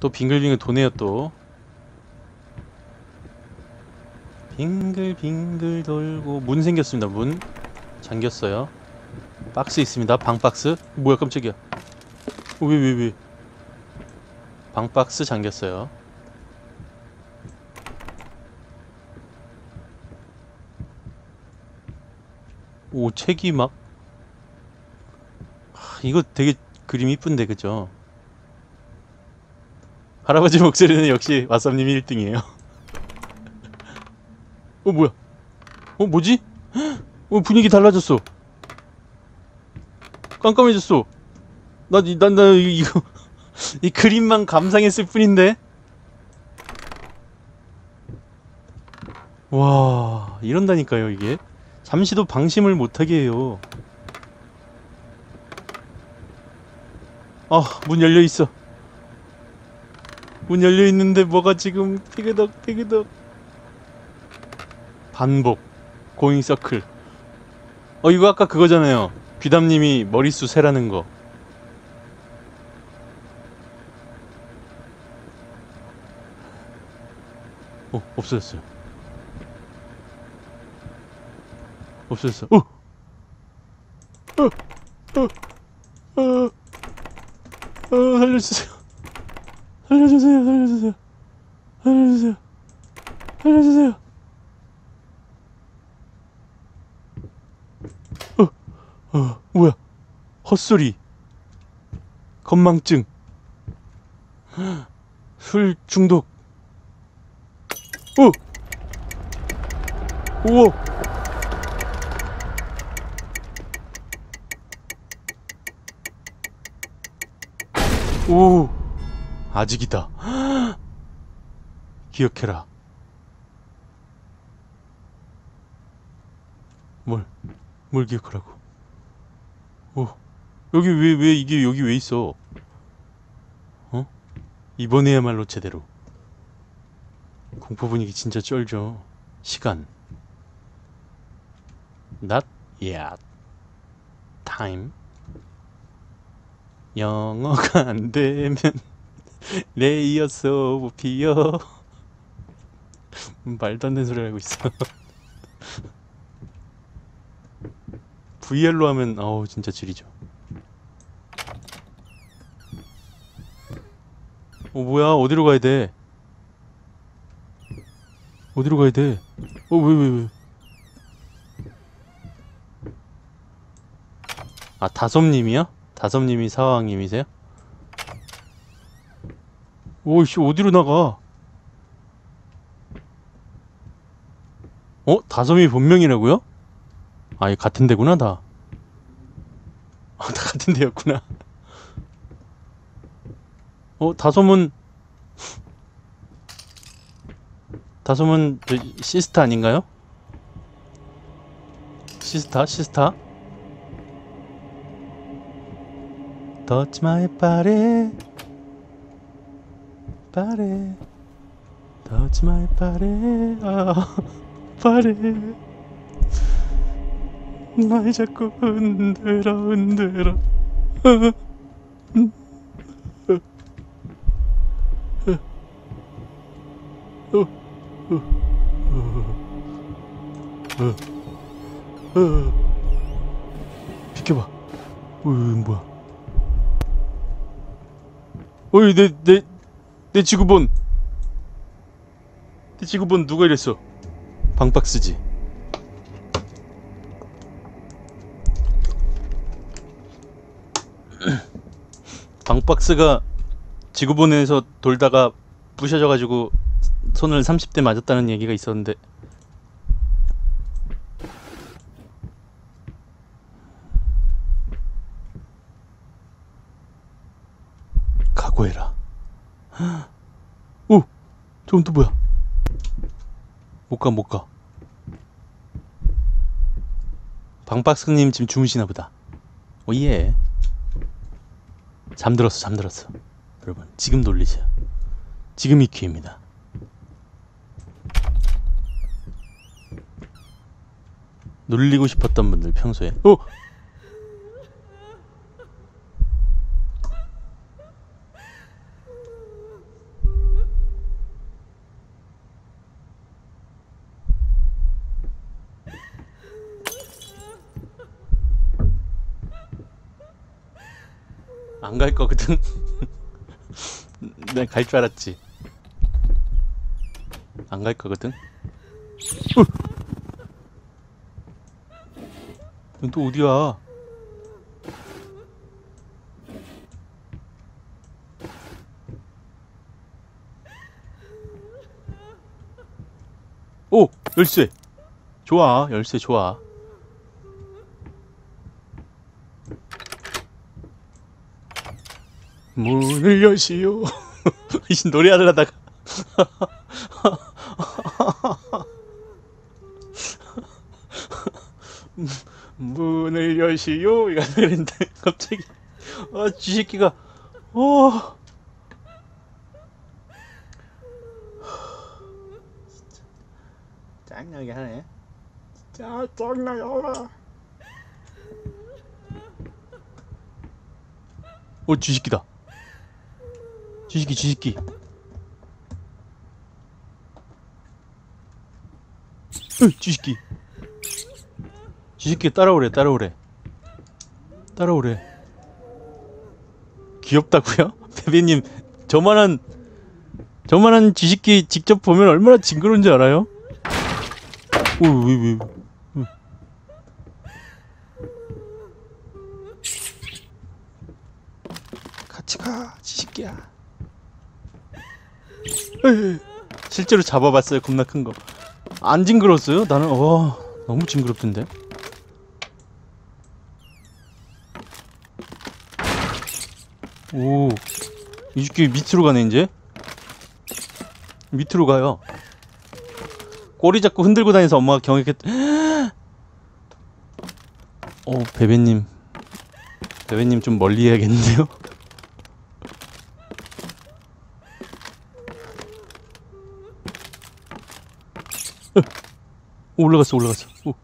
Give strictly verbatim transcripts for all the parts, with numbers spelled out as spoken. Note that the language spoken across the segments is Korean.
또 빙글빙글 도네요. 또 빙글빙글 돌고 문 생겼습니다. 문 잠겼어요. 박스 있습니다. 방박스. 뭐야, 깜짝이야. 왜 왜 왜 방박스 잠겼어요. 오, 책이 막, 하, 이거 되게 그림 이쁜데, 그죠? 할아버지 목소리는 역시 왓섭님이 일 등이에요. 어, 뭐야? 어, 뭐지? 헉! 어, 분위기 달라졌어. 깜깜해졌어. 나, 난, 나, 이거, 이 그림만 감상했을 뿐인데? 와, 이런다니까요, 이게. 잠시도 방심을 못하게 해요. 아, 문 열려있어. 문 열려있는데 뭐가 지금 티그덕 티그덕. 반복 고잉 서클. 어, 이거 아까 그거잖아요. 귀담님이 머릿수 세라는 거. 어, 없어졌어요. 없어졌어. 어! 어! 어! 어! 어! 살려주세요. 살려주세요. 살려주세요. 살려주세요. 살려주세요. 어! 어! 뭐야? 헛소리. 건망증. 술 중독. 어! 우와! 오, 아직이다. 헉, 기억해라. 뭘, 뭘 기억하라고. 오, 여기 왜, 왜, 이게 여기 왜 있어? 어? 이번에야말로 제대로. 공포 분위기 진짜 쩔죠. 시간. Not yet. Time. 영어가 안 되면 레이어스 오브 피어. 말도 안 되는 소리를 하고 있어. 브이알로 하면 어우 진짜 지리죠. 어, 뭐야, 어디로 가야 돼? 어디로 가야 돼? 어, 왜 왜 왜? 아, 다솜님이요? 다섭님이 사왕님이세요? 오이씨, 어디로 나가? 어? 다솜이 본명이라고요? 아, 같은 데구나 다. 아, 다 같은 데였구나. 어? 다솜은 다솜은 시스타 아닌가요? 시스타? 시스타? Touch my body, body. Touch my body, 아, body. 날 자꾸 흔들어 흔들어. 비켜봐. 오, 뭐야? 어이, 내, 내, 내 지구본. 내 지구본 누가 이랬어? 방박스지. 방박스가 지구본에서 돌다가 부셔져가지고 손을 삼십 대 맞았다는 얘기가 있었는데. 오! 저건 또 뭐야? 못가 못가. 방박스님 지금 주무시나보다. 오예. 잠들었어 잠들었어. 여러분 지금 놀리세요. 지금이 기회입니다. 놀리고 싶었던 분들 평소에. 오! 안 갈 거거든. 난 갈 줄 알았지. 안 갈 거거든. 넌 또 어디야? 오! 열쇠! 좋아, 열쇠 좋아. 문을 여시오. 이 노래하려 하다가 문을 여시오 이거 그랬는데 갑자기 아 쥐새끼가 어 진짜 짱나게 하네. 진짜 짱나게 하라. 어 쥐새끼다. 쥐새끼 쥐새끼 으 쥐새끼 쥐새끼 따라오래 따라오래 따라오래. 귀엽다고요? 베베님 저만한 저만한 쥐새끼 직접 보면 얼마나 징그러운지 알아요? 오이오이 같이 가 쥐새끼야. 에이, 실제로 잡아봤어요. 겁나 큰 거. 안 징그러웠어요? 나는 와 너무 징그럽던데. 오, 이 새끼 밑으로 가네. 이제 밑으로 가요. 꼬리 잡고 흔들고 다니면서 엄마가 경악했다. 어, 베베님 베베님 좀 멀리 해야겠는데요? 오, 올라갔어 올라갔어. 오.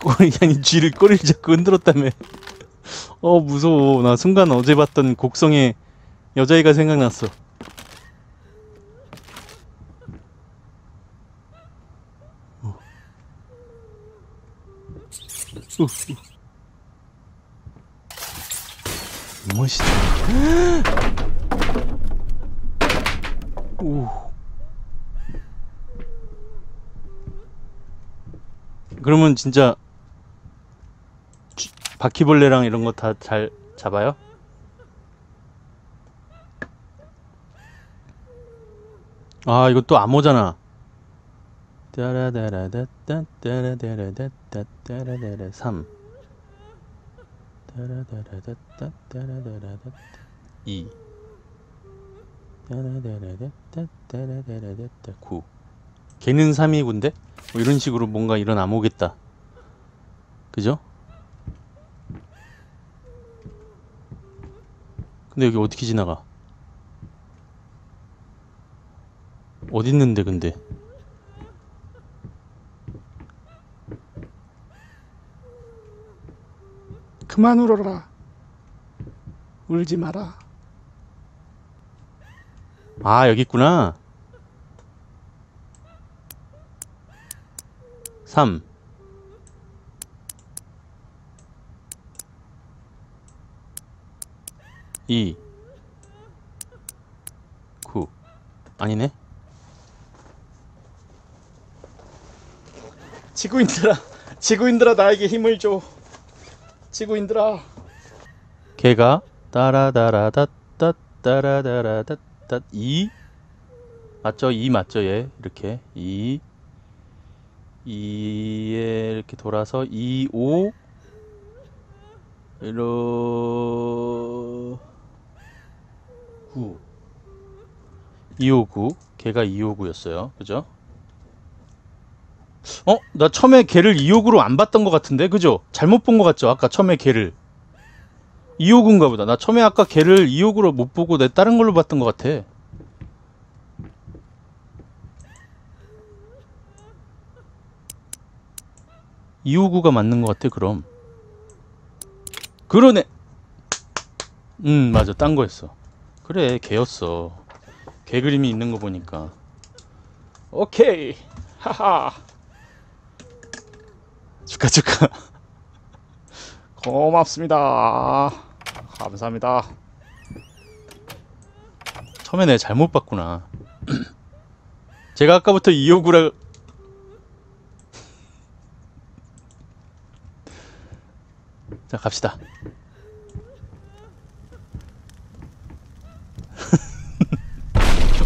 꼬리 아니 쥐를 꼬리를 잡고 흔들었다며. 어 무서워. 나 순간 어제 봤던 곡성의 여자애가 생각났어. 오. 오, 오. 멋있다. 오. 그러면 진짜 쥐, 바퀴벌레랑 이런 거 다 잘 잡아요? 아, 이거 또 암호잖아. 따라다라다따따라다라다따따라다라 삼 따라다라다따따라다라이 구 걔는 삼이군데? 뭐 이런 식으로 뭔가 이런 암호겠다. 그죠? 근데 여기 어떻게 지나가? 어딨는데 근데? 그만 울어라. 울지 마라. 아, 여기 있구나. 삼. 이. 구. 아니네. 지구인들아, 지구인들아, 나에게 힘을 줘. 지구인들아. 걔가 따라다라다따따라다라다 이 맞죠? 이 맞죠? 얘 이렇게 이 이에 이렇게 돌아서 이 오 이로 구 이 오 구 걔가 이 오 구였어요. 그죠? 어? 나 처음에 걔를 이 오 구로 안 봤던 것 같은데? 그죠? 잘못 본 것 같죠? 아까 처음에 걔를 이 오 구인가 보다. 나 처음에 아까 걔를 이 오 구로 못 보고 내 다른 걸로 봤던 것 같아. 이 오 구가 맞는 것 같아, 그럼. 그러네! 음, 맞아. 딴 거였어. 그래, 걔였어. 걔 그림이 있는 거 보니까. 오케이! 하하! 축하 축하. 고맙습니다. 감사합니다. 처음에 내가 잘못 봤구나. 제가 아까부터 이오구라 자, 갑시다.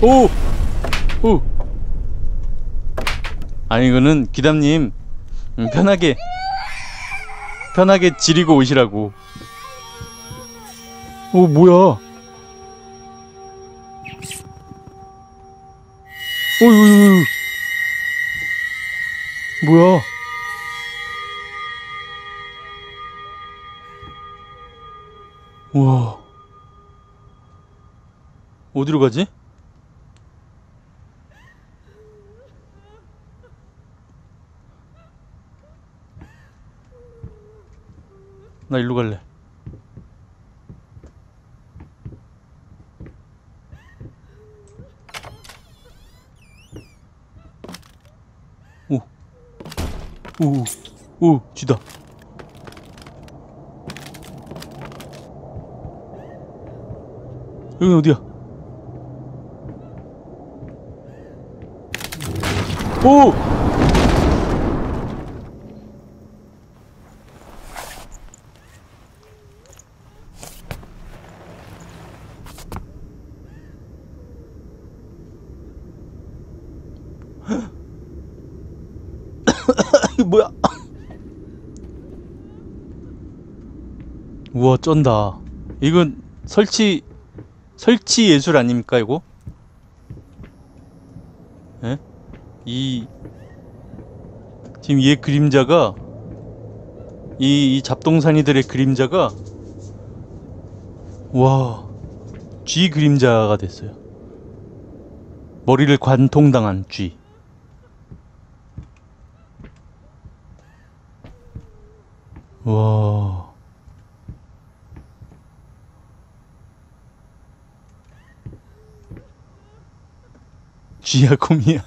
오! 오! 아니, 이거는 기담님 음, 편하게 편하게 지리고 오시라고. 오, 뭐야? 오유, 뭐야? 우와, 어디로 가지? 나 일로 갈래. 오, 오, 오, 쥐다. 여긴 어디야? 오! 이게 뭐야? 우와, 쩐다. 이건 설치 설치 예술 아닙니까, 이거? 예? 이, 지금 얘 그림자가, 이, 이 잡동사니들의 그림자가, 와, 쥐 그림자가 됐어요. 머리를 관통당한 쥐. 와. 쥐야 곰이야.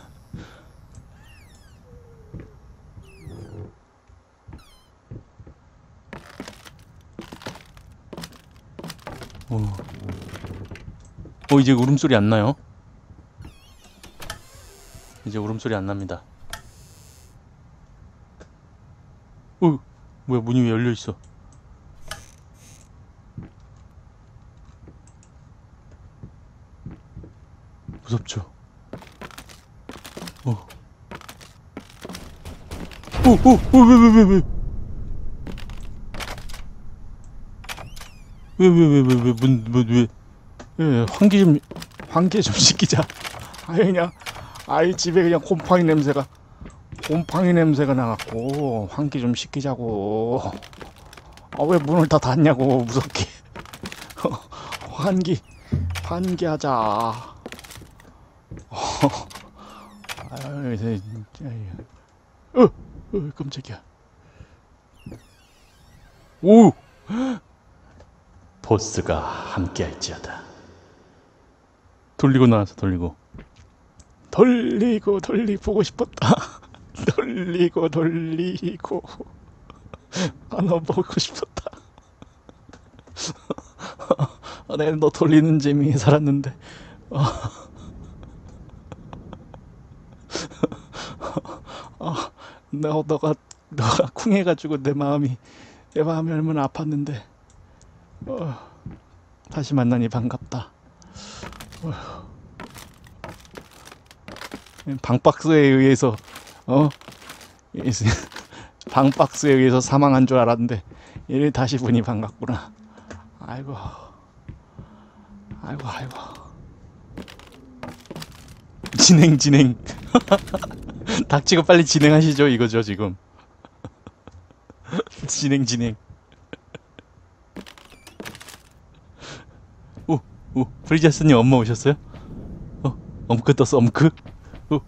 오. 어, 이제 울음소리 안 나요? 이제 울음소리 안 납니다. 어, 뭐야, 문이 왜 열려 있어? 무섭죠? 어. 오, 오, 오, 왜, 왜, 왜, 왜. 왜, 왜, 왜, 왜, 왜, 문, 문, 왜. 예, 환기 좀, 환기 좀 시키자. 아이, 그냥, 아이, 집에 그냥 곰팡이 냄새가, 곰팡이 냄새가 나갖고, 환기 좀 시키자고. 아, 왜 문을 다 닫냐고, 무섭게. 환기, 환기하자. 어. 아유, 어, 어, 깜짝이야. 오, 보스가 함께할지어다. 돌리고 나와서 돌리고, 돌리고 돌리 보고 싶었다. 돌리고 돌리고 하나 보고 싶었다. 내가 너 돌리는 재미에 살았는데. 아, 너, 너가, 너가 쿵해가지고 내 마음이, 내 마음이 얼마나 아팠는데, 어, 다시 만나니 반갑다. 어, 방박스에 의해서, 어, 방박스에 의해서 사망한 줄 알았는데, 얘를 다시 보니 반갑구나. 아이고, 아이고, 아이고. 진행, 진행. 닥치고 빨리 진행하시죠, 이거죠 지금. 진행 진행. 오, 오, 프리자스님 엄마 오셨어요? 어, 엄크 떴어, 엄크. 오.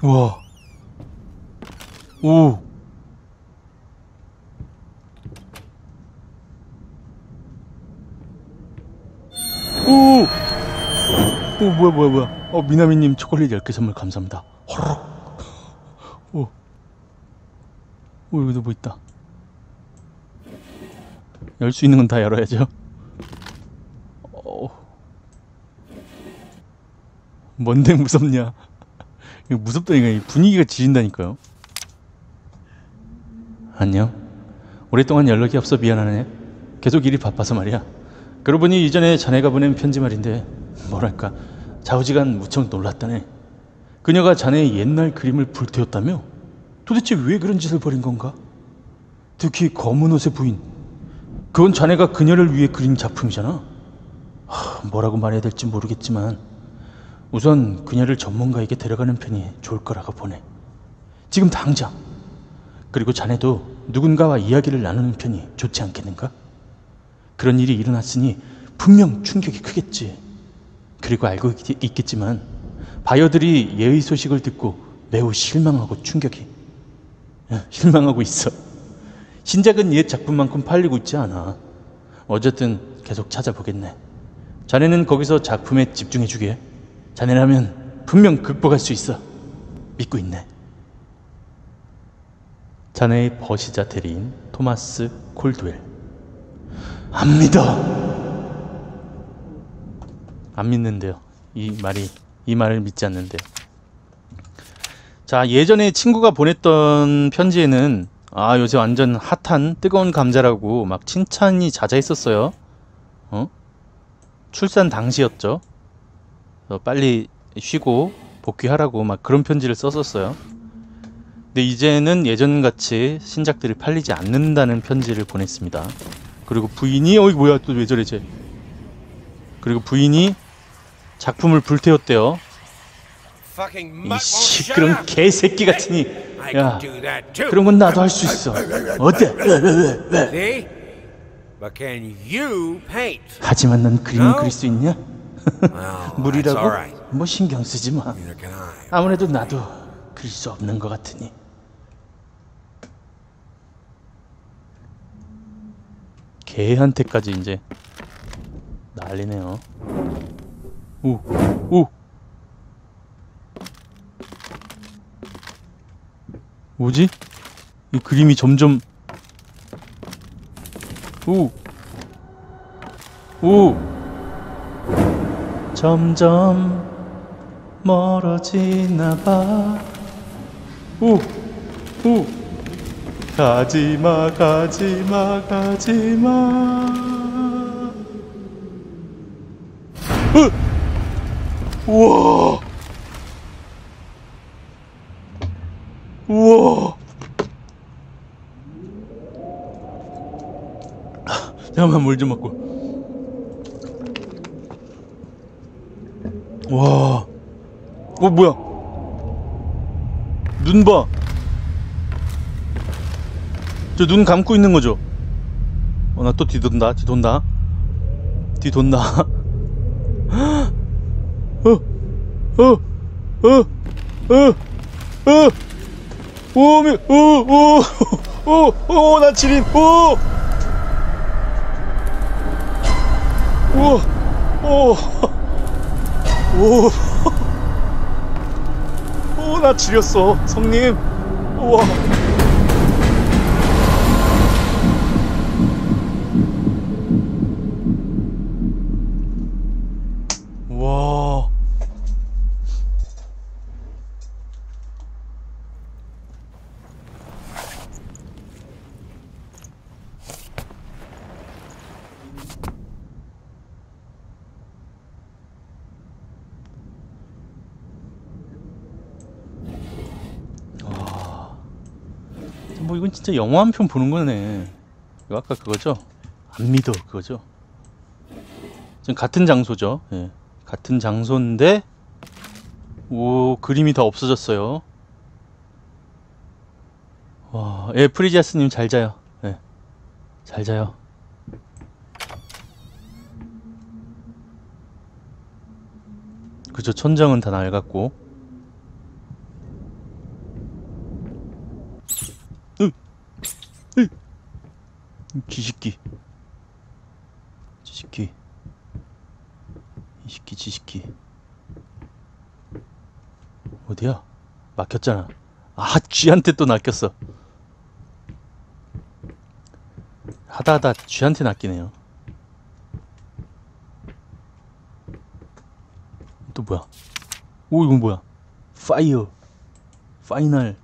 우와, 오. 오. 오 뭐야 뭐야 뭐야. 어 미나미님 초콜릿 열 개 선물 감사합니다. 호로록. 오. 오 여기도 뭐 있다. 열 수 있는 건 다 열어야죠. 어. 뭔데 무섭냐. 이거 무섭다니까 분위기가 지진다니까요. 안녕. 오랫동안 연락이 없어 미안하네. 계속 일이 바빠서 말이야. 그러고 보니 이전에 자네가 보낸 편지 말인데 뭐랄까 좌우지간 무척 놀랐다네. 그녀가 자네의 옛날 그림을 불태웠다며? 도대체 왜 그런 짓을 벌인 건가? 특히 검은 옷의 부인. 그건 자네가 그녀를 위해 그린 작품이잖아. 하, 뭐라고 말해야 될지 모르겠지만 우선 그녀를 전문가에게 데려가는 편이 좋을 거라고 보네. 지금 당장. 그리고 자네도 누군가와 이야기를 나누는 편이 좋지 않겠는가? 그런 일이 일어났으니 분명 충격이 크겠지. 그리고 알고 있, 있겠지만 바이어들이 예의 소식을 듣고 매우 실망하고 충격이 실망하고 있어. 신작은 옛 작품만큼 팔리고 있지 않아. 어쨌든 계속 찾아보겠네. 자네는 거기서 작품에 집중해주게. 자네라면 분명 극복할 수 있어. 믿고 있네. 자네의 버시자 대리인 토마스 콜드웰. 안 믿어. 안 믿는데요. 이 말이 이 말을 믿지 않는데요. 자 예전에 친구가 보냈던 편지에는 아 요새 완전 핫한 뜨거운 감자라고 막 칭찬이 자자했었어요. 어? 출산 당시였죠. 빨리 쉬고 복귀하라고 막 그런 편지를 썼었어요. 근데 이제는 예전같이 신작들이 팔리지 않는다는 편지를 보냈습니다. 그리고 부인이 어이 뭐야 또 왜 저래 쟤. 그리고 부인이 작품을 불태웠대요. 이 시끄러운 개새끼 같으니 야 그런 건 나도 할 수 있어. 어때? 하지만 넌 그림을 그릴 수 있냐? 물이라고? 뭐 신경 쓰지 마. 아무래도 나도 그릴 수 없는 것 같으니. 개한테까지 이제 난리네요. 오, 오, 뭐지? 이 그림이 점점 오, 오. 점점 멀어지나봐. 오! 오! 가지마 가지마 가지마. 으! 우와! 우와! 아, 잠깐만 물 좀 먹고. 와, 어 뭐야? 눈 봐. 저 눈 감고 있는 거죠? 어 나 또 뒤돈다, 뒤돈다, 뒤돈다. 어, 어, 어, 어, 어, 오, 미, 오, 오, 오, 오, 오, 나 지림, 오, 오, 오. 오, 오, 나 지렸어, 성님. 우와. 우와. 뭐 이건 진짜 영화 한 편 보는 거네. 이거 아까 그거죠? 안 믿어 그거죠? 지금 같은 장소죠. 예. 같은 장소인데 오 그림이 다 없어졌어요. 와, 예 프리지아스님 잘 자요. 예. 잘 자요. 그죠 천장은 다 낡았고. 지식기 지식기 이식기 지식기 어디야? 막혔잖아. 아, 쥐한테 또 낚였어. 하다하다 쥐한테 낚이네요. 또 뭐야? 오, 이건 뭐야? 파이어 파이널.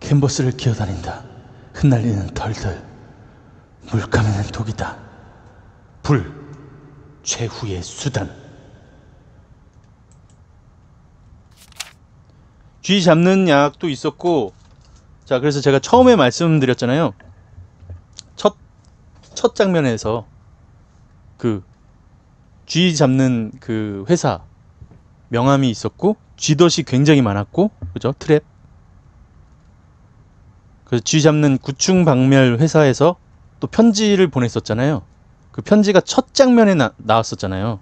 캔버스를 기어다닌다. 흩날리는 털들. 물감에는 독이다. 불 최후의 수단. 쥐 잡는 약도 있었고. 자, 그래서 제가 처음에 말씀드렸잖아요. 첫, 첫 장면에서 그 쥐 잡는 그 회사 명함이 있었고, 쥐덫이 굉장히 많았고, 그죠? 트랩. 그래서 쥐 잡는 구충 박멸 회사에서 또 편지를 보냈었잖아요. 그 편지가 첫 장면에 나, 나왔었잖아요.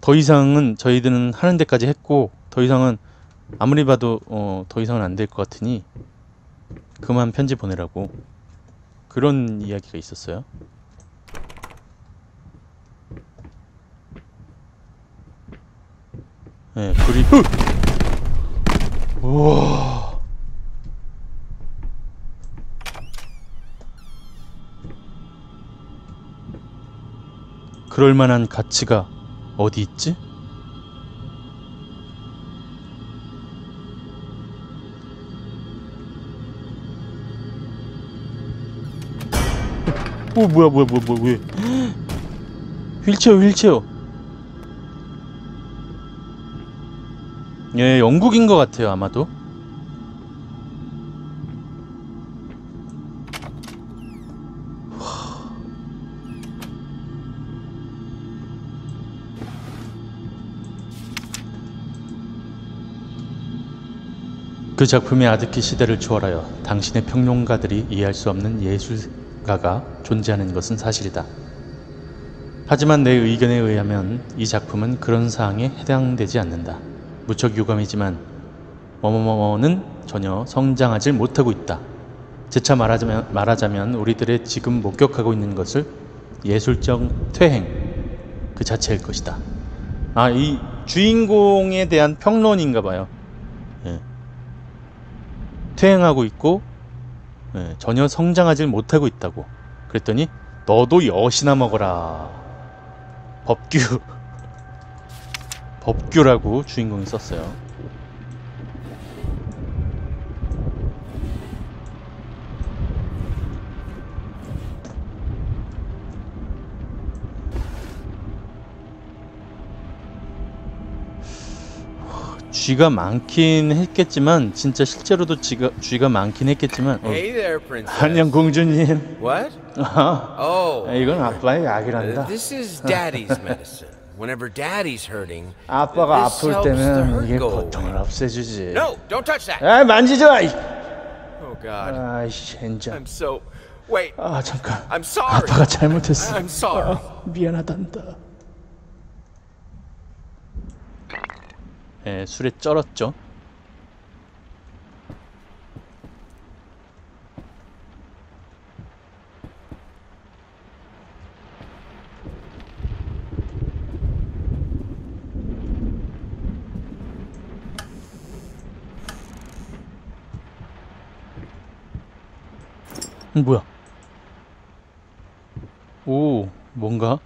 더 이상은 저희들은 하는 데까지 했고, 더 이상은 아무리 봐도 어, 더 이상은 안 될 것 같으니 그만 편지 보내라고, 그런 이야기가 있었어요. 예, 그리고 우와. 그럴 만한 가치가 어디 있지? 오, 뭐야 뭐야 뭐야 뭐야 왜? 휠체어 휠체어. 예, 영국인 것 같아요, 아마도. 그 작품이 아득히 시대를 초월하여 당신의 평론가들이 이해할 수 없는 예술가가 존재하는 것은 사실이다. 하지만 내 의견에 의하면 이 작품은 그런 사항에 해당되지 않는다. 무척 유감이지만 뭐뭐뭐는 전혀 성장하지 못하고 있다. 재차 말하자면, 말하자면 우리들의 지금 목격하고 있는 것을 예술적 퇴행 그 자체일 것이다. 아, 이 주인공에 대한 평론인가 봐요. 예. 퇴행하고 있고, 예, 전혀 성장하지 못하고 있다고. 그랬더니 너도 여시나 먹어라. 법규. 법규라고 주인공이 썼어요. 쥐가 많긴 했겠지만, 진짜 실제로도 쥐가, 쥐가 많긴 했겠지만. 어. 안녕 공주님. What? 아, 이건 아빠의 약이란다. This is Daddy's medicine. Whenever Daddy's hurting, 아빠가 아플 때는 이게 고통을 없애주지. No, don't touch that. 아, 만지지 마. Oh God. 아, 진짜. I'm so. Wait. 아, 잠깐. I'm sorry. 아빠가 잘못했어. I'm sorry. 아, 미안하단다. 예, 술에 쩔었죠. 음, 뭐야? 오, 뭔가?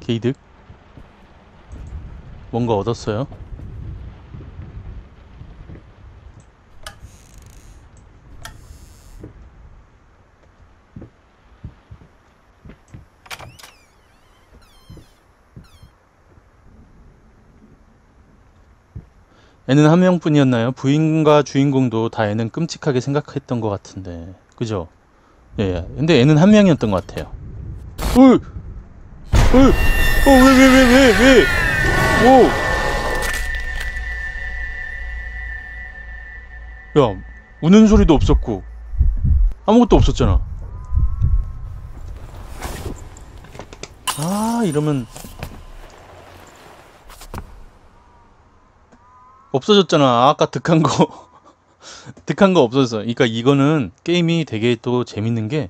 개이득? 뭔가 얻었어요? 애는 한 명뿐이었나요? 부인과 주인공도 다 애는 끔찍하게 생각했던 것 같은데, 그죠? 예, 근데 애는 한 명이었던 것 같아요. 으! 으! 어, 왜, 왜, 왜, 왜, 왜! 오! 야, 우는 소리도 없었고, 아무것도 없었잖아. 아, 이러면. 없어졌잖아, 아까 득한 거. 득한 거 없었어요. 그러니까 이거는 게임이 되게 또 재밌는 게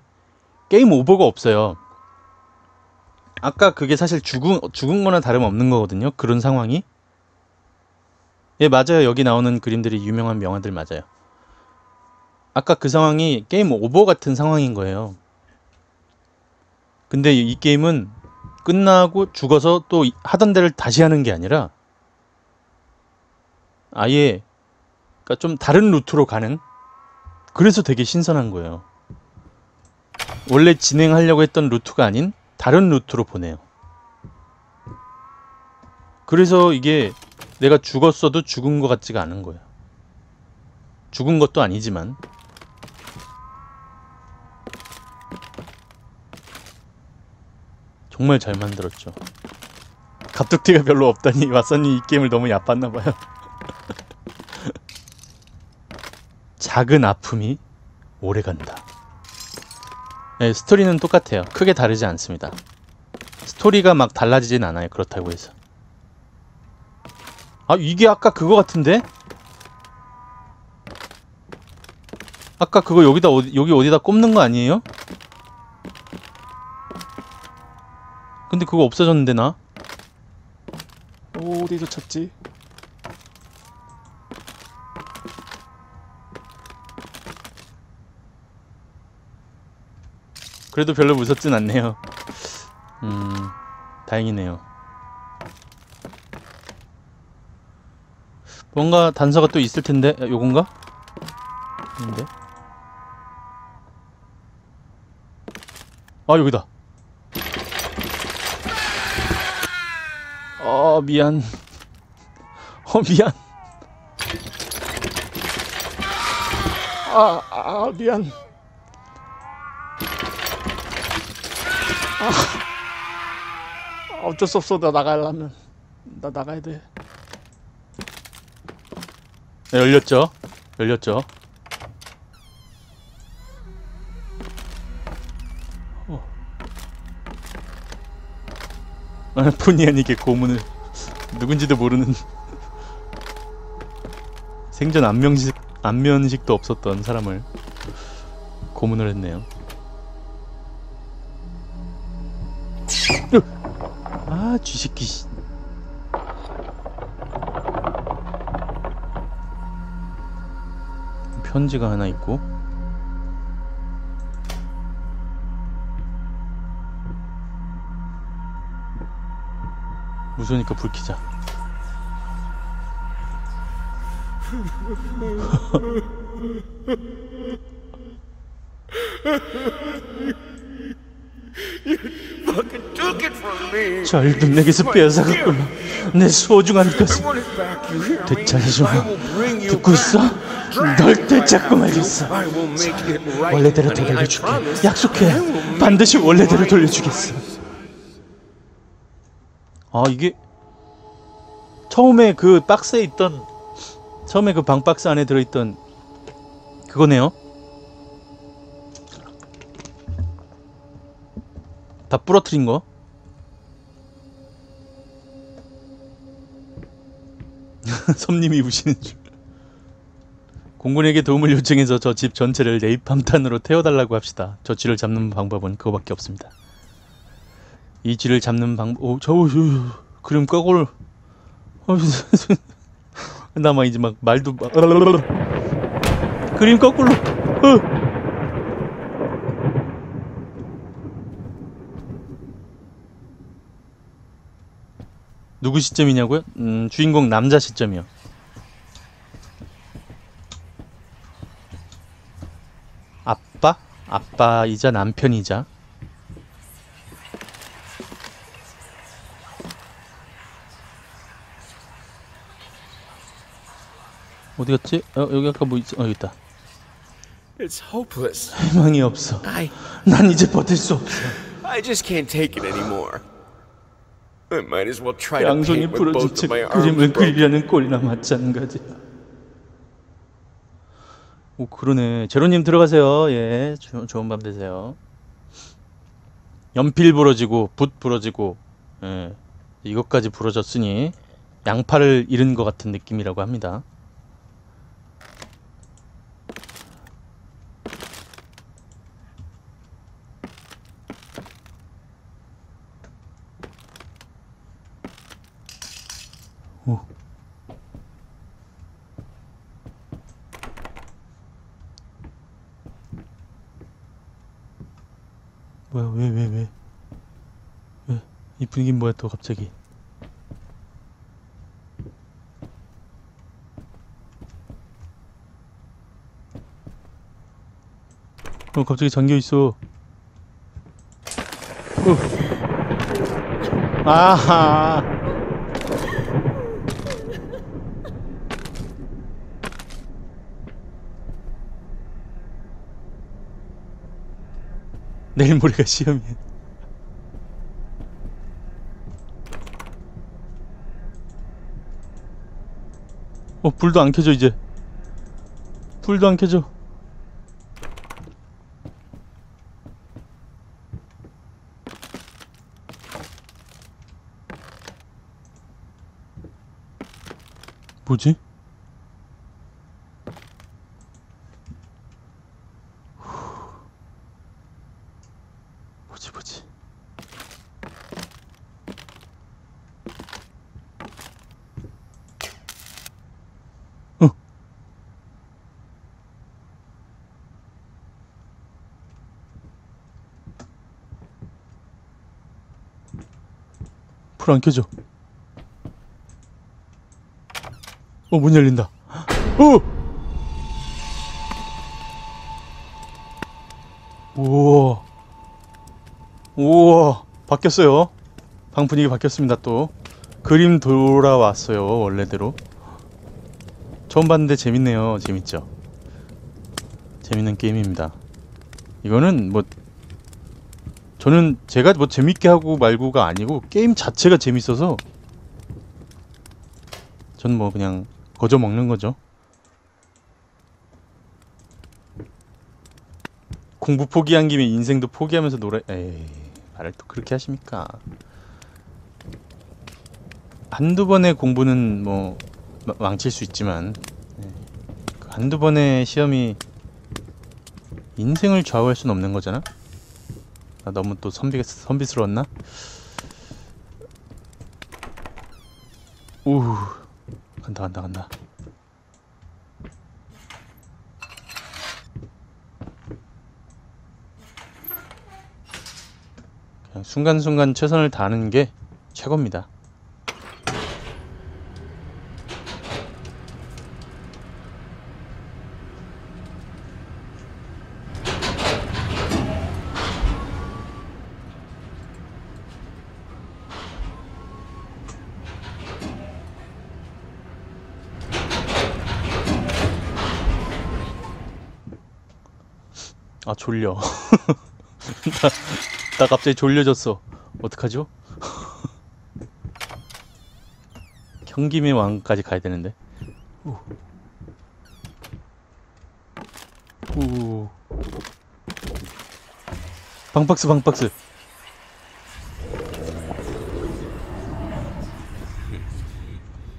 게임 오버가 없어요. 아까 그게 사실 죽은, 죽은 거나 다름없는 거거든요. 그런 상황이. 예, 맞아요. 여기 나오는 그림들이 유명한 명화들 맞아요. 아까 그 상황이 게임 오버 같은 상황인 거예요. 근데 이 게임은 끝나고 죽어서 또 하던 데를 다시 하는 게 아니라 아예 그러니까 좀 다른 루트로 가는, 그래서 되게 신선한 거예요. 원래 진행하려고 했던 루트가 아닌 다른 루트로 보내요. 그래서 이게 내가 죽었어도 죽은 것 같지가 않은 거예요. 죽은 것도 아니지만. 정말 잘 만들었죠. 갑툭튀가 별로 없다니 왓섭님 이 게임을 너무 얕봤나봐요. 작은 아픔이 오래간다. 네, 스토리는 똑같아요. 크게 다르지 않습니다. 스토리가 막 달라지진 않아요. 그렇다고 해서 아 이게 아까 그거 같은데? 아까 그거 여기다 어디, 여기 어디다 꼽는 거 아니에요? 근데 그거 없어졌는데 나? 어디서 찾지? 그래도 별로 무섭진 않네요. 음... 다행이네요. 뭔가 단서가 또 있을텐데? 요건가? 근데? 아 여기다! 어 미안. 어 미안. 아, 아 미안. 아 어쩔 수 없어. 나 나가려면 나 나가야 돼. 네, 열렸죠? 열렸죠? 본의 아니게 고문을 누군지도 모르는 생전 안면식, 안면식도 없었던 사람을 고문을 했네요. 아 쥐새끼. 편지가 하나 있고 무서우니까 불 켜자. 절 좀 내게서 빼앗아갔구나. 내 소중한 것을 되찾아줘. 듣고 있어? 널 되찾고 말겠어. 원래대로 되돌려줄게. 약속해. 반드시 원래대로 돌려주겠어. 아 이게 처음에 그 박스에 있던, 처음에 그 방박스 안에 들어있던 그거네요. 다 부러뜨린 거. 섬님이 우시는 줄. 공군에게 도움을 요청해서 저 집 전체를 레이팜탄으로 태워달라고 합시다. 저 쥐를 잡는 방법은 그거밖에 없습니다. 이 쥐를 잡는 방법... 오, 저... 그림 까골... 나만 이제 막 말도... 막... 그림 까골로... 어! 누구 시점이냐고요? 음... 주인공 남자 시점이요. 아빠? 아빠이자 남편이자 어디 갔지? 어, 여기 아까 뭐 있지? 어, 여기 있다. It's hopeless. 희망이 없어. I... 난 이제 버틸 수 없어. I just can't take it anymore. I might as well try to paint with both of my arms. 그림을 그리려는 꼴이나 마찬가지야. 오, 그러네. 제로님 들어가세요. 예, 조, 좋은 밤 되세요. 연필 부러지고 붓 부러지고, 예, 이것까지 부러졌으니 양팔을 잃은 것 같은 느낌이라고 합니다. 오. 뭐야, 왜, 왜, 왜. 왜, 이 분위기는 뭐야, 또 갑자기. 어, 갑자기 잠겨있어. 어. 아하. 내일 모레가 시험이야. 어, 불도 안 켜져 이제. 불도 안 켜져. 뭐지? 불 안 켜져. 어, 문 열린다. 오! 우와. 우와. 바뀌었어요. 방 분위기 바뀌었습니다, 또. 그림 돌아왔어요, 원래대로. 처음 봤는데 재밌네요. 재밌죠? 재밌는 게임입니다. 이거는 뭐, 저는 제가 뭐 재밌게 하고 말고가 아니고 게임 자체가 재밌어서 전 뭐 그냥 거저 먹는 거죠. 공부 포기한 김에 인생도 포기하면서 노래... 에이... 말을 또 그렇게 하십니까? 한두 번의 공부는 뭐 망칠 수 있지만 한두 번의 시험이 인생을 좌우할 수는 없는 거잖아? 나 너무 또 선비, 선비스러웠나? 오우. 간다, 간다, 간다. 그냥 순간순간 최선을 다하는 게 최고입니다. 아, 졸려. 나, 나 갑자기 졸려졌어. 어떡하죠? 경김의 왕까지 가야 되는데. 오. 오. 방박스, 방박스.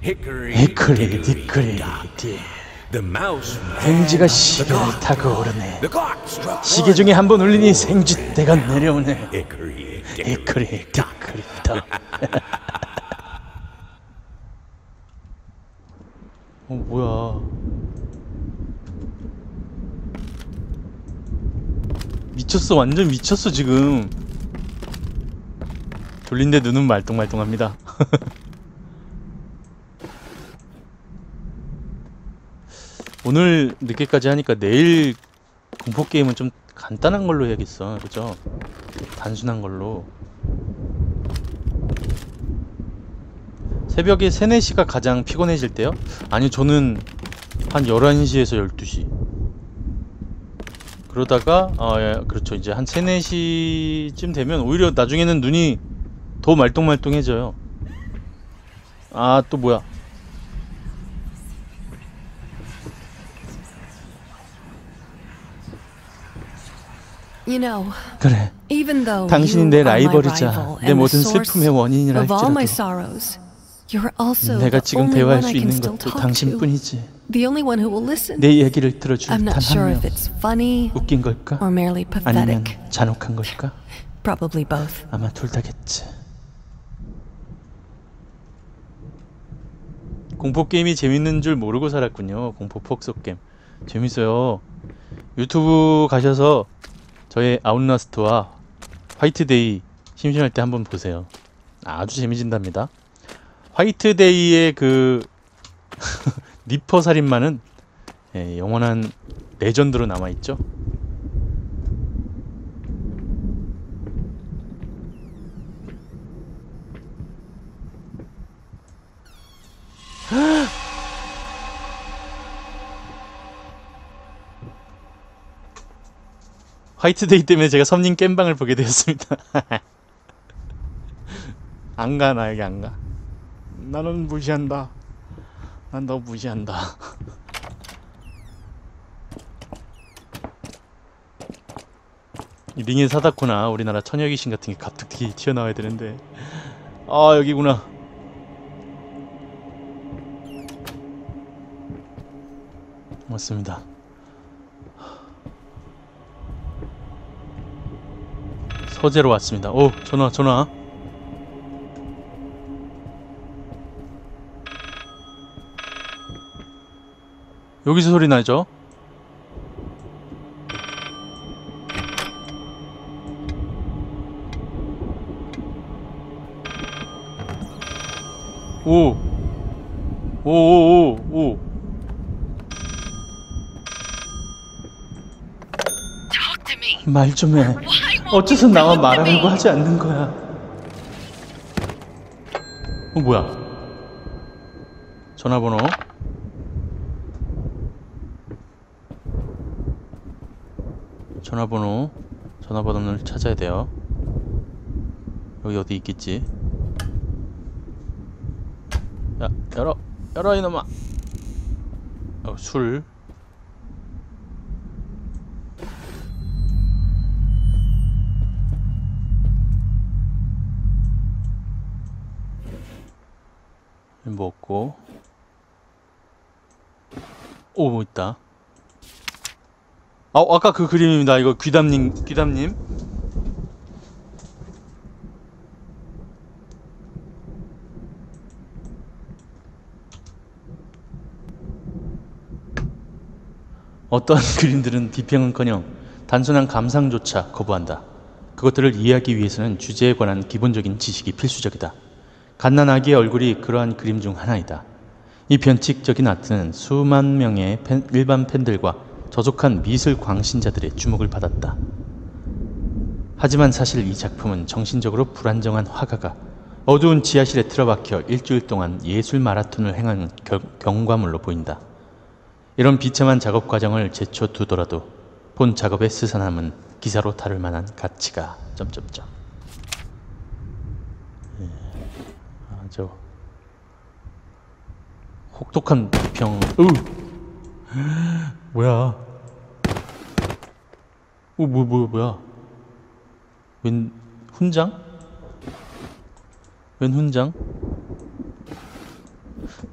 히크리, 디크리, 디. 생쥐가 시계를 타고 오르네. 시계 중에 한 번 울리니 생쥐 때가 내려오네. 에크리, 에크리, 에크리. 어, 뭐야? 미쳤어, 완전 미쳤어 지금. 졸린데 눈은 말똥말똥합니다. 오늘 늦게까지 하니까 내일 공포게임은 좀 간단한 걸로 해야겠어. 그죠? 단순한 걸로. 새벽에 세, 네 시가 가장 피곤해질 때요? 아니, 저는 한 열한 시에서 열두 시. 그러다가, 아, 예, 그렇죠. 이제 한 세, 네 시쯤 되면 오히려 나중에는 눈이 더 말똥말똥해져요. 아, 또 뭐야. 그래, 당신이 내 라이벌이자 내 모든 슬픔의 원인이라 할지라도 내가 지금 대화할 수 있는 것도 당신뿐이지. 내 얘기를 들어줄 단 한 명. 웃긴 걸까? 아니면 잔혹한 걸까? 아마 둘 다겠지. 공포게임이 재밌는 줄 모르고 살았군요. 공포 폭소게임 재밌어요. 유튜브 가셔서 저의 아웃라스트와 화이트데이 심심할 때 한번 보세요. 아주 재미진답니다. 화이트데이의 그 니퍼 살인마는 예, 영원한 레전드로 남아있죠. 화이트데이 때문에 제가 섬님 겜방을 보게 되었습니다. 안가 나 여기 안가. 나는 무시한다. 난 너 무시한다. 이 링의 사다코나 우리나라 천여귀신 같은 게 갑툭튀 튀어나와야 되는데. 아 여기구나. 맞습니다. 서재로 왔습니다. 오! 전화 전화 여기서 소리 나죠? 오! 오오오 오! 오. 말 좀 해. 어째서 나와 말하라고 하지 않는 거야? 어 뭐야? 전화번호. 전화번호. 전화번호를 찾아야 돼요. 여기 어디 있겠지? 야 열어 열어 이놈아. 어, 술. 먹고 오 뭐 있다. 아 아까 그 그림입니다. 이거 귀담님 귀담님 어떠한 그림들은 비평은커녕 단순한 감상조차 거부한다. 그것들을 이해하기 위해서는 주제에 관한 기본적인 지식이 필수적이다. 갓난아기의 얼굴이 그러한 그림 중 하나이다. 이 변칙적인 아트는 수만 명의 팬, 일반 팬들과 저속한 미술 광신자들의 주목을 받았다. 하지만 사실 이 작품은 정신적으로 불안정한 화가가 어두운 지하실에 틀어박혀 일주일 동안 예술 마라톤을 행한 겨, 경과물로 보인다. 이런 비참한 작업 과정을 제쳐두더라도 본 작업의 스산함은 기사로 다룰 만한 가치가... 점점점. 저 혹독한 비평. 으 뭐야? 오 뭐 뭐 뭐야? 웬 훈장? 웬 훈장?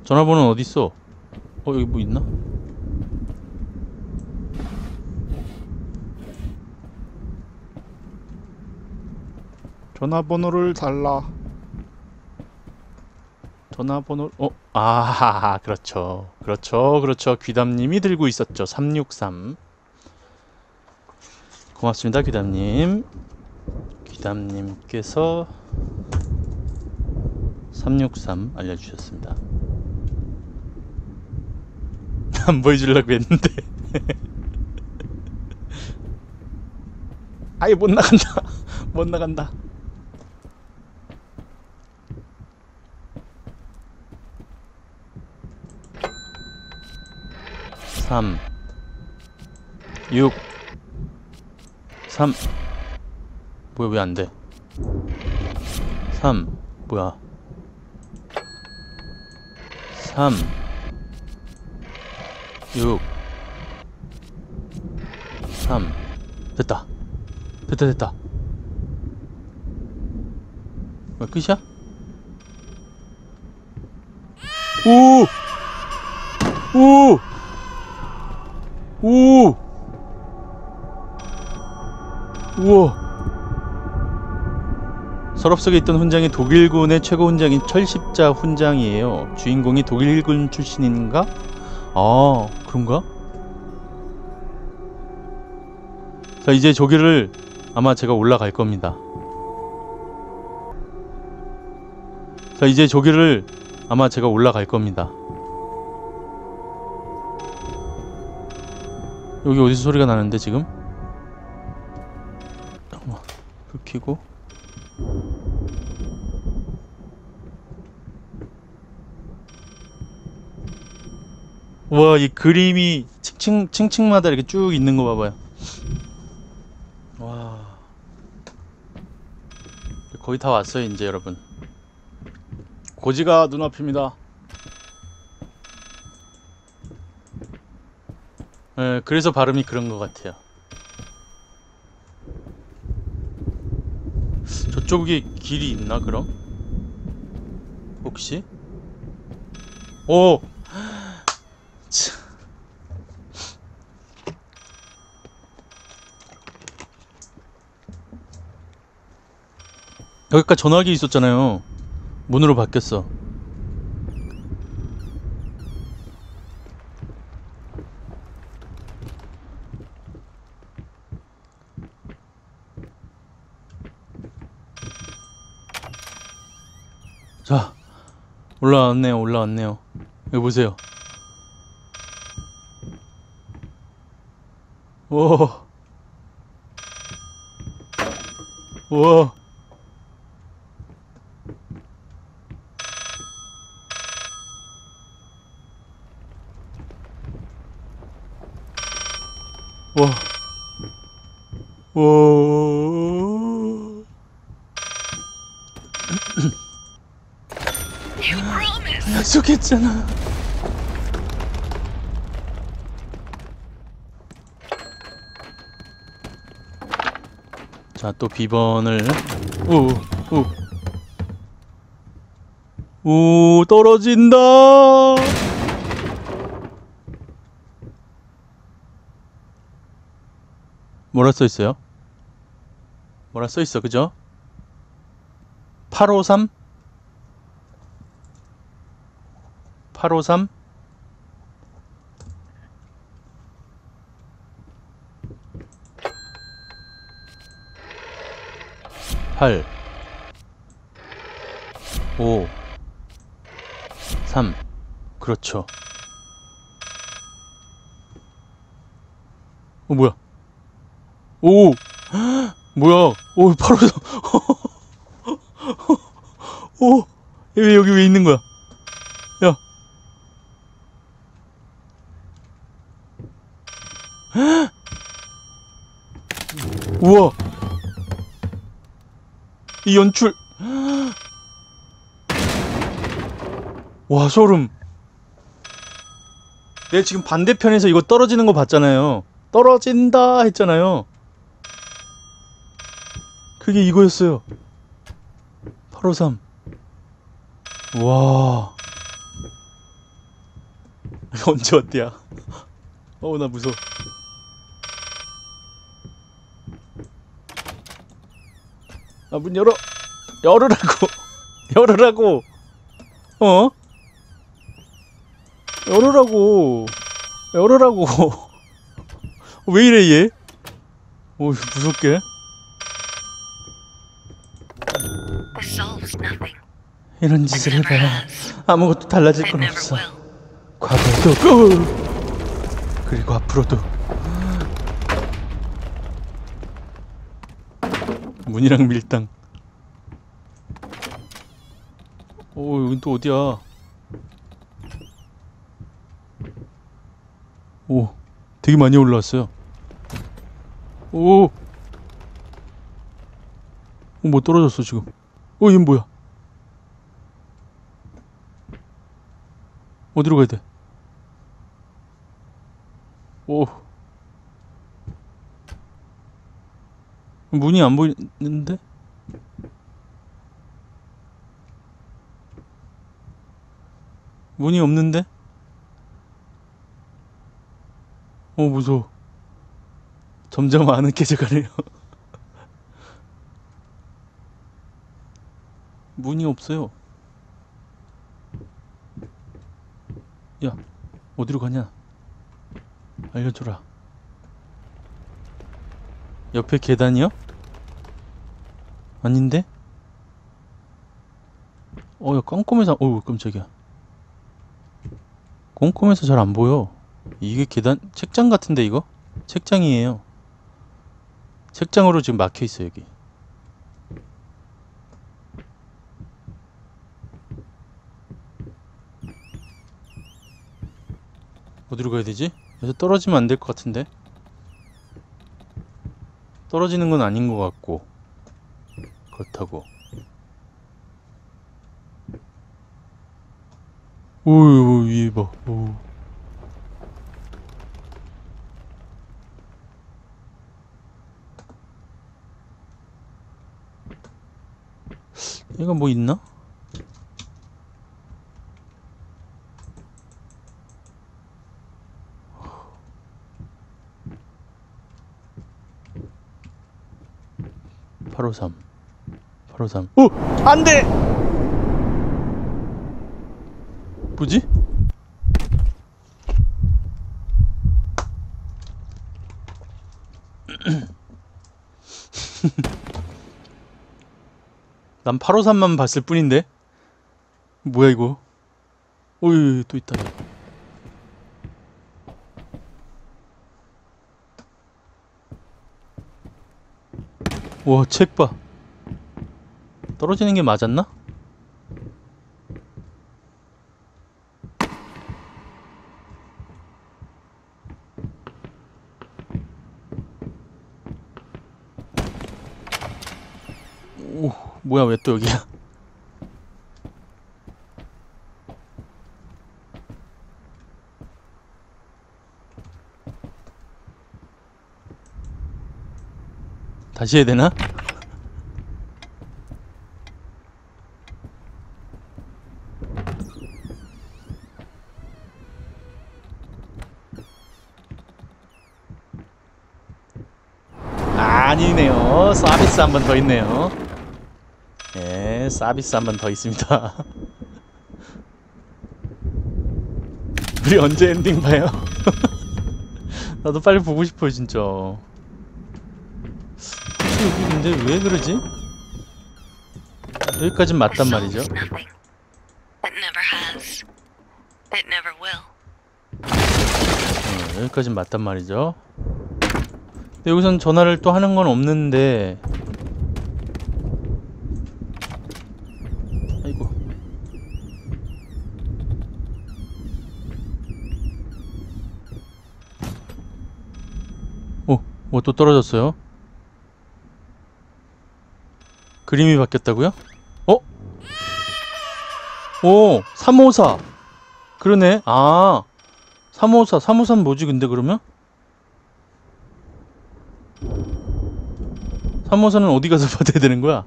전화번호는 어디 있어? 어 여기 뭐 있나? 전화번호를 달라. 전화번호, 어? 아, 그렇죠. 그렇죠. 그렇죠. 귀담님이 들고 있었죠. 삼육삼. 고맙습니다, 귀담님. 귀담님께서 삼육삼 알려주셨습니다. 안 보여주려고 했는데. 아예 못 나간다. 못 나간다. 삼 육 삼 뭐야 왜 안돼. 삼 뭐야. 삼 육 삼 됐다 됐다 됐다. 뭐야 끝이야? 오! 오! 오! 우와! 서랍 속에 있던 훈장이 독일군의 최고 훈장인 철십자 훈장이에요. 주인공이 독일군 출신인가? 아, 그런가? 자, 이제 저기를 아마 제가 올라갈 겁니다. 자, 이제 저기를 아마 제가 올라갈 겁니다. 여기 어디서 소리가 나는데 지금? 잠깐만, 불 켜고. 와, 이 그림이 층층, 층층마다 이렇게 쭉 있는 거 봐봐요. 와, 거의 다 왔어요 이제. 여러분, 고지가 눈앞입니다. 예, 그래서 발음이 그런 것 같아요. 저쪽에 길이 있나 그럼? 혹시? 오! 여기까지 전화기 있었잖아요. 문으로 바뀌었어. 자, 올라왔네요. 올라왔네요. 여기 보세요. 오, 오. 와, 오. 약속했잖아. 자, 또 비번을. 오오 오, 떨어진다. 뭐라 써 있어요? 뭐라 써 있어, 그죠? 팔오삼? 팔오삼? 팔 오 삼. 그렇죠. 어, 뭐야? 오! 뭐야? 오, 바로. 오! 왜 여기 왜 있는 거야? 야. 우와. 이 연출. 와, 소름. 내가 지금 반대편에서 이거 떨어지는 거 봤잖아요. 떨어진다 했잖아요. 그게 이거였어요. 팔오삼. 와, 언제 왔대야. 어우, 나 무서워. 아, 문 열어. 열으라고. 열으라고. 어? 열으라고. 열으라고. 왜 이래 얘? 오, 무섭게. 이런 짓을 해봐야 아무것도 달라질 건 없어. 과거도 그리고 앞으로도. 문이랑 밀당. 오, 여긴 또 어디야? 오, 되게 많이 올라왔어요. 오, 오, 뭐 떨어졌어 지금. 어, 얘는 뭐야? 어디로 가야 돼? 오, 문이 안 보이는데? 문이 없는데? 어, 무서워. 점점 아늑해져가네요. 문이 없어요. 야, 어디로 가냐? 알려줘라. 옆에 계단이요? 아닌데? 어, 야, 깜깜해서, 어우, 깜짝이야. 꼼꼼해서 잘 안 보여. 이게 계단, 책장 같은데, 이거? 책장이에요. 책장으로 지금 막혀있어, 여기. 어디로 가야 되지? 여기서 떨어지면 안 될 것 같은데? 떨어지는 건 아닌 것 같고. 그렇다고. 오우, 위에 봐. 오. 얘가 뭐 있나? 팔오삼. 팔오삼. 오! 안 돼! 뭐지? 난 팔오삼만 봤을 뿐인데? 뭐야 이거? 어이, 또 있다. 와, 책 봐. 떨어지는 게 맞았나? 뭐야, 왜 또 여기야? 다시 해야 되나? 아니네요. 서비스 한 번 더 있네요. 예, 서비스 한 번 더 있습니다. 우리 언제 엔딩 봐요? 나도 빨리 보고 싶어요, 진짜. 근데 왜 그러지? 여기까진 맞단 말이죠. 네, 여기까진 맞단 말이죠. 근데 여기선 전화를 또 하는 건 없는데. 어, 또 떨어졌어요. 그림이 바뀌었다고요? 어? 오, 삼오사. 그러네. 아, 삼오사. 삼오사는 뭐지 근데 그러면? 삼오사는 어디 가서 받아야 되는 거야?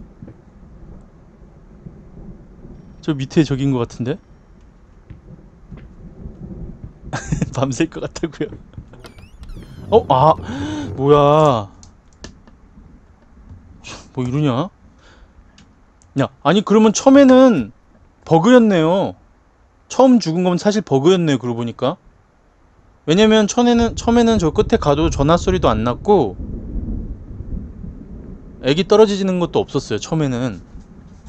저 밑에 저긴 것 같은데? 밤샐 것 같다고요? 어? 아! 뭐야, 뭐 이러냐? 야, 아니 그러면 처음에는 버그였네요. 처음 죽은 건 사실 버그였네요, 그러고 보니까. 왜냐면 처음에는, 처음에는 저 끝에 가도 전화 소리도 안 났고 애기 떨어지는 것도 없었어요, 처음에는.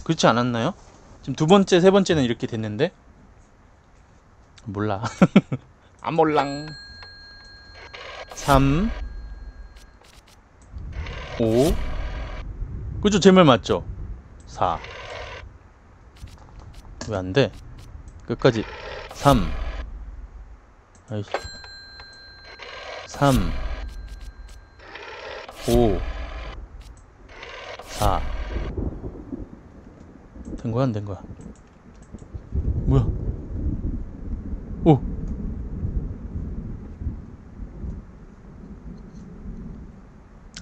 그렇지 않았나요? 지금 두 번째, 세 번째는 이렇게 됐는데? 몰라. 아, 몰랑. 삼 오. 그죠? 제 말 맞죠? 사. 왜 안 돼? 끝까지. 삼. 아이씨. 삼. 오. 사. 된 거야, 안 된 거야? 뭐야? 오.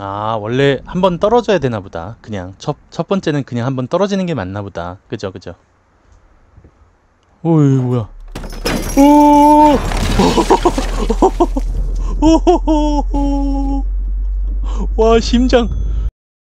아, 원래 한번 떨어져야 되나보다. 그냥 첫, 첫 번째는 그냥 한번 떨어지는 게 맞나보다. 그죠, 그죠. 오이, 뭐야. 오! 오! 와, 심장.